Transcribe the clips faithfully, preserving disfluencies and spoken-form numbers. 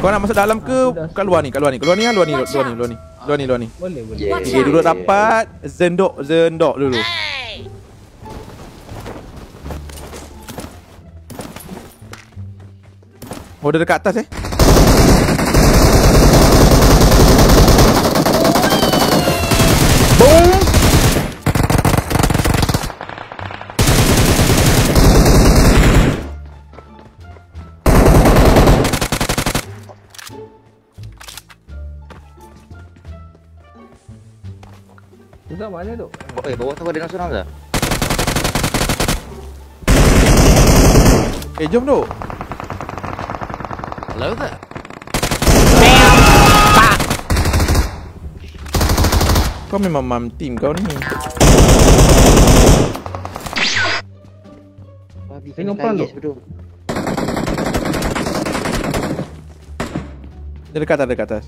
Kau nak masuk dalam ke ha, kat luar ni? Kat luar ni. Keluar ni, luar ni, luar ni, luar ni. Luar ni, luar ni. Boleh, boleh. Yeah. Okay, duduk rapat, zendok, zendok dulu. Hey. Oh, dia dekat atas eh. Sudah mana tu? Eh, bawah tu ada nasional dah. Eh, jom tu. Hello there. Kau memang mam team kau ni. Tengok perang tu. Dia dekat atas, dekat atas.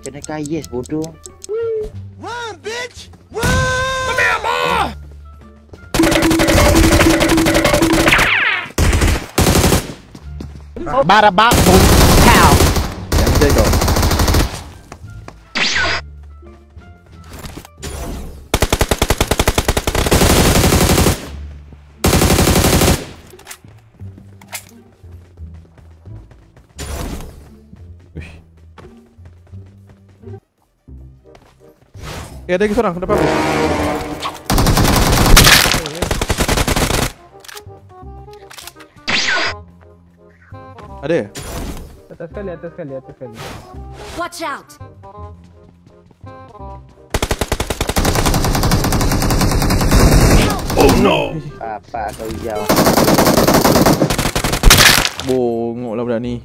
Kena kayes bodoh. Run bitch. Run. Come here boy. Barabak boom. Cow. Yang dia go. Eh, ada lagi seorang depan aku. Ada? Atas sekali, atas sekali, atas sekali. Watch out. Oh no. Apa kau hijau? Bongoklah budak ni.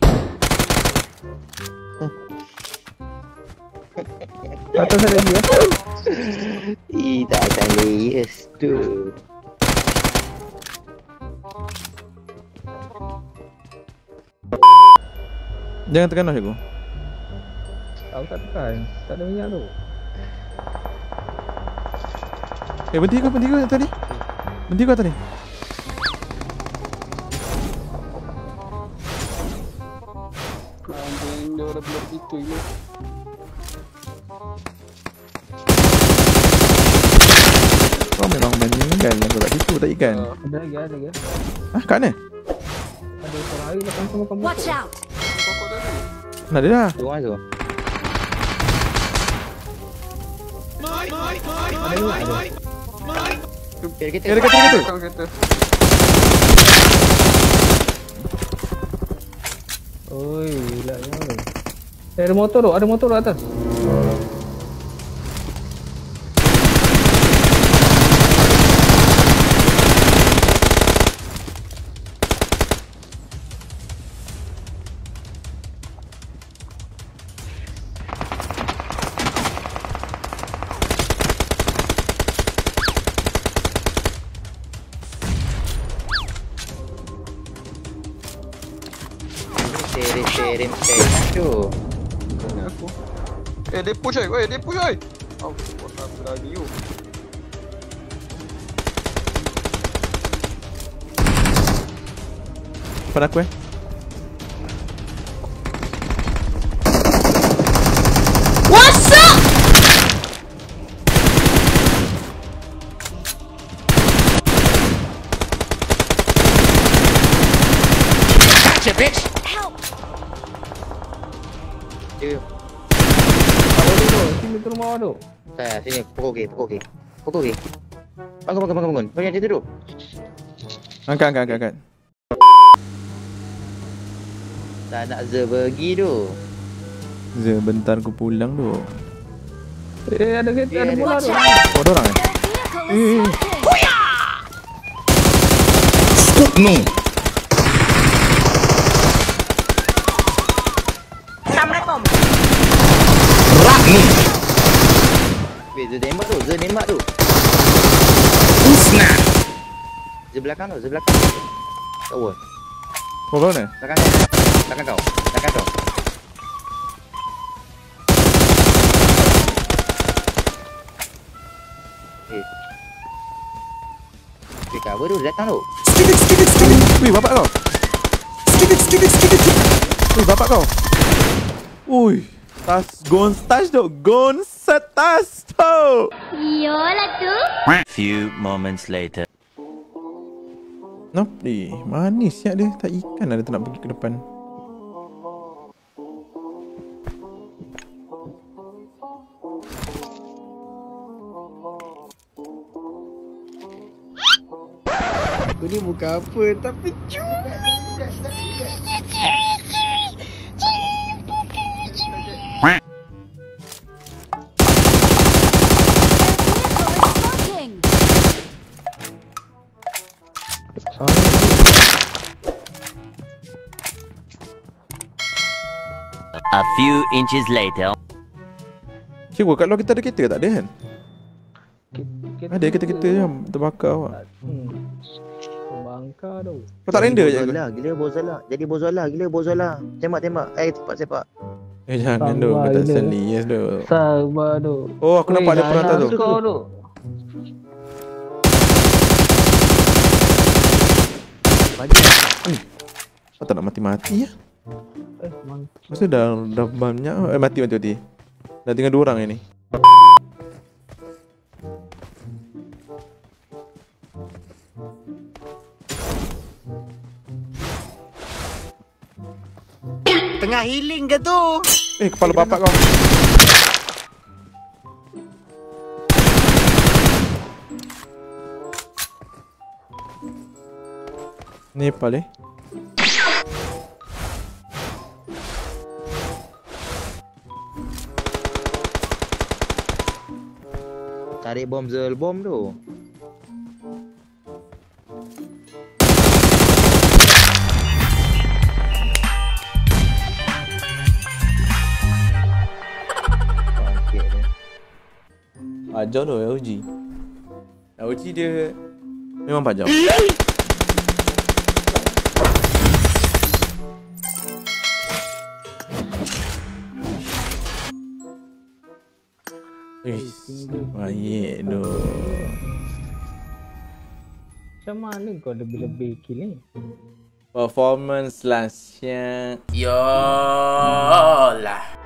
Atas ada dia. Ih, tak ada layers tu. Jangan tekan dah cikgu. Aku tak tekan. Tak ada minyak tu. Eh, berhenti kau, berhenti kau tadi. Berhenti kau tadi. Kambing dia dah blok itu ni. Kau memang meninggal yang berat itu tak ikan. Ada lagi, ada lagi. Hah, kat mana? Ada seorang lagi belakang semua kamu. Watch out. Nah, dia dah. Dua tu. Mai, mai, mai, mai, mai, mai. Mai. Kira kita. Kira kita tu. Oi, gilanya. Eh, ada motor tu, ada motor tu atas. Terim terim tu. Tanya aku. Eh, dia push oi, eh, dia push oi. Aku tak berani you. Pada aku eh. What's up? Gotcha, bitch. Dia. Apa tu? Sini tu rumah tu. Saya sini pokok ke, pokok ke. Pokok ke. Bangun bangun bangun bangun. Banyak dia duduk. Angkat angkat angkat angkat. Tak nak ze pergi tu. Ze bentar aku pulang tu. Eh, ada kereta, ada bola tu. Oh, ada orang eh. Eh. Huya! Stop no. dia tembak tu, dia tembak tu. Usnah. Di belakang tu, di belakang. Tahu. Kau ni? Belakang kau. Belakang kau. Belakang kau. Eh. Kita baru datang tu. Skidit, skidit, skidit. Wih, bapak kau. Skidit, skidit, skidit. Wih, bapak kau. Uy. Tas Gonstas tu, Gonstas tu. Iyalah tu. Few moments later. Nope, eh, manis siap dia. Tak ikan ada tak nak pergi ke depan. Aku ni bukan apa tapi curi. A few inches later. Cikgu, kat luar kita ada kereta tak ada kan? Ada kereta-kereta yang terbakar awak. Hmm. Terbakar tu. Kau tak render je ke? Gila Bozola. Jadi Bozola, gila Bozola. Tembak-tembak. Eh, tepat sepak. Eh, jangan tu. Kau tak seni. Yes tu. Sabar tu. Oh, aku nampak ada perata tu. Hmm. Kau tak nak mati-mati ya? Eh, maksudnya dah, dah banyak. Eh, mati, mati, mati. Dah tinggal dua orang ini. Tengah healing ke tu? Eh, kepala bapak kau. Ni paling tarik bom zel bom tu. Okey. Ajar tu L G. L G dia memang panjang. Eish, baik tu. Macam mana kau lebih-lebih kill ni? Performance last year. Yolah.